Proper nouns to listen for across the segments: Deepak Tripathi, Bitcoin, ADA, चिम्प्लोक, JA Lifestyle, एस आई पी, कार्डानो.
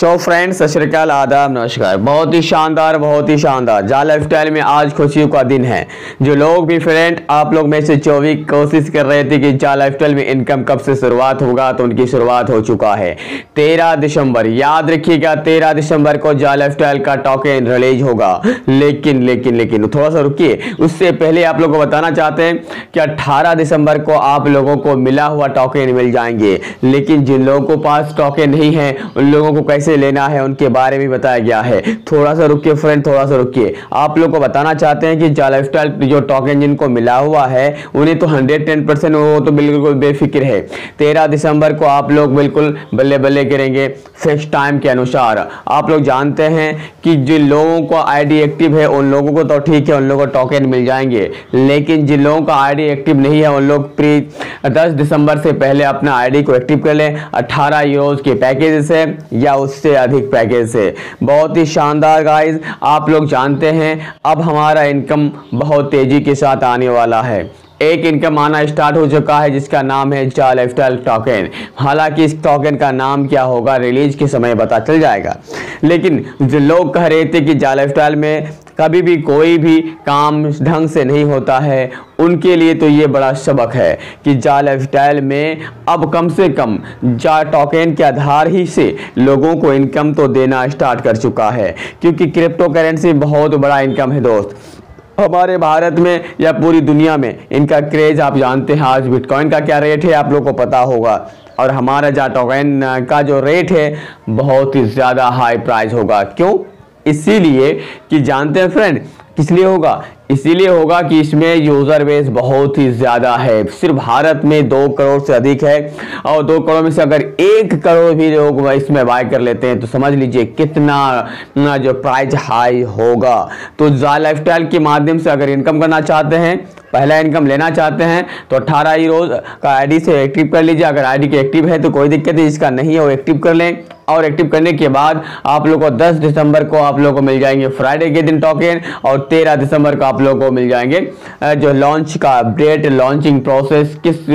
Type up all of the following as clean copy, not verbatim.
So friends सत श्री अकाल, आदाब, नमस्कार। बहुत ही शानदार जा लाइफस्टाइल में आज खुशियों का दिन है। जो लोग भी फ्रेंड आप लोग में से 24 कोशिश कर रहे थे कि जा लाइफस्टाइल में इनकम कब से शुरुआत होगा, तो उनकी शुरुआत हो चुका है 13 दिसंबर। याद रखिएगा 13 दिसंबर को जा लाइफस्टाइल का टोकन रिलीज होगा। लेकिन थोड़ा सा रुकिए, उससे पहले आप लोग को बताना चाहते हैं कि 18 दिसंबर को आप लोगों को मिला हुआ टोकन मिल जाएंगे। लेकिन जिन लोगों के पास टोकन नहीं है उन लोगों को कैसे लेना है उनके बारे में बताया गया है। थोड़ा सा रुकिए फ्रेंड, थोड़ा सा रुकिए। आप लोग को बताना चाहते हैं कि जा लाइफस्टाइल जो टोकन जिनको मिला हुआ है उन्हें तो 110% वो तो बिल्कुल बेफिक्र है। 13 दिसंबर को आप लोग बिल्कुल बल्ले बल्ले करेंगे फिक्स टाइम के अनुसार। आप लोग जानते हैं कि जिन लोगों को आईडी एक्टिव है उन लोगों को तो ठीक है, उन लोगों को टोकन मिल जाएंगे। लेकिन जिन लोगों का आईडी एक्टिव नहीं है उन लोग 10 दिसंबर से पहले अपना आईडी को एक्टिव कर लें। 18 यूरोज के पैकेज से या उससे अधिक पैकेज से। बहुत ही शानदार गाइस, आप लोग जानते हैं अब हमारा इनकम बहुत तेजी के साथ आने वाला है। एक इनकम आना स्टार्ट हो चुका है जिसका नाम है जा लाइफस्टाइल टोकन। हालांकि इस टोकन का नाम क्या होगा रिलीज के समय पता चल जाएगा। लेकिन जो लोग कह रहे थे कि जा लाइफस्टाइल में कभी भी कोई भी काम ढंग से नहीं होता है, उनके लिए तो ये बड़ा सबक है कि जा लाइफस्टाइल में अब कम से कम जा टोकन के आधार ही से लोगों को इनकम तो देना स्टार्ट कर चुका है। क्योंकि क्रिप्टो करेंसी बहुत बड़ा इनकम है दोस्त। हमारे भारत में या पूरी दुनिया में इनका क्रेज आप जानते हैं। आज बिटकॉइन का क्या रेट है आप लोगों को पता होगा, और हमारा जा टोकन का जो रेट है बहुत ही ज़्यादा हाई प्राइस होगा। क्यों? इसीलिए कि जानते हैं फ्रेंड किस लिए होगा? इसीलिए होगा कि इसमें यूज़र बेस बहुत ही ज़्यादा है। सिर्फ भारत में 2 करोड़ से अधिक है, और 2 करोड़ में से अगर 1 करोड़ भी लोग इसमें बाय कर लेते हैं तो समझ लीजिए कितना जो प्राइस हाई होगा। तो जा लाइफस्टाइल के माध्यम से अगर इनकम करना चाहते हैं, पहला इनकम लेना चाहते हैं, तो 18 यूरोज का आईडी से एक्टिव कर लीजिए। अगर आईडी के एक्टिव है तो कोई दिक्कत नहीं, जिसका नहीं है वो एक्टिव कर लें। और एक्टिव करने के बाद आप लोगों को 10 दिसंबर को आप लोगों को मिल जाएंगे फ्राइडे के दिन टोकन, और 13 दिसंबर को आप लोगों को मिल जाएंगे जो लॉन्च का अपडेट। लॉन्चिंग प्रोसेस किस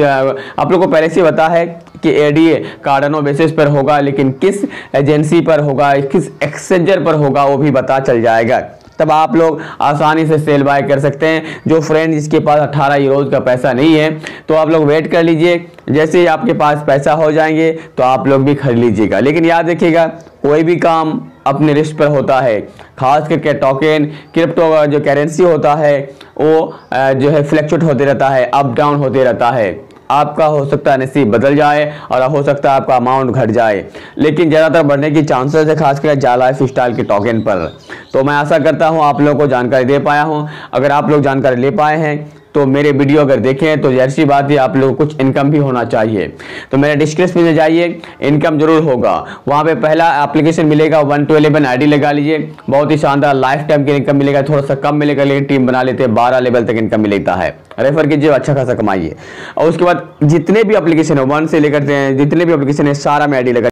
आप लोगों को पहले से पता है कि ADA कार्डानो बेसिस पर होगा, लेकिन किस एजेंसी पर होगा, किस एक्सचेंजर पर होगा वो भी पता चल जाएगा। तब आप लोग आसानी से सेल बाय कर सकते हैं। जो फ्रेंड जिसके पास 18 यूरोज का पैसा नहीं है तो आप लोग वेट कर लीजिए, जैसे ही आपके पास पैसा हो जाएंगे तो आप लोग भी खरीद लीजिएगा। लेकिन याद रखिएगा कोई भी काम अपने रिस्क पर होता है, खास करके टोकन क्रिप्टो जो करेंसी होता है वो जो है फ्लैक्चुएट होते रहता है, अप डाउन होते रहता है। आपका हो सकता है नसीब बदल जाए और हो सकता है आपका अमाउंट घट जाए, लेकिन ज़्यादातर बढ़ने की चांसेस है खासकर जा लाइफस्टाइल के टोकन पर। तो मैं आशा करता हूँ आप लोगों को जानकारी दे पाया हूँ। अगर आप लोग जानकारी ले पाए हैं तो मेरे वीडियो अगर देखें तो जैसी बात है आप लोगों को कुछ इनकम भी होना चाहिए। तो मेरे डिस्क्रिप्शन में जाइए, इनकम जरूर होगा। वहाँ पे पहला एप्लीकेशन मिलेगा 1 to 11 आईडी लगा लीजिए। बहुत ही शानदार लाइफ टाइम की इनकम मिलेगा, थोड़ा सा कम मिलेगा लेकिन टीम बना लेते हैं। 12 लेवल तक इनकम मिलता है, रेफर कीजिए, अच्छा खासा कमाइए। और उसके बाद जितने भी एप्लीकेशन है 1 से लेकर जितने भी एप्लीकेशन है सारा में आईडी लगा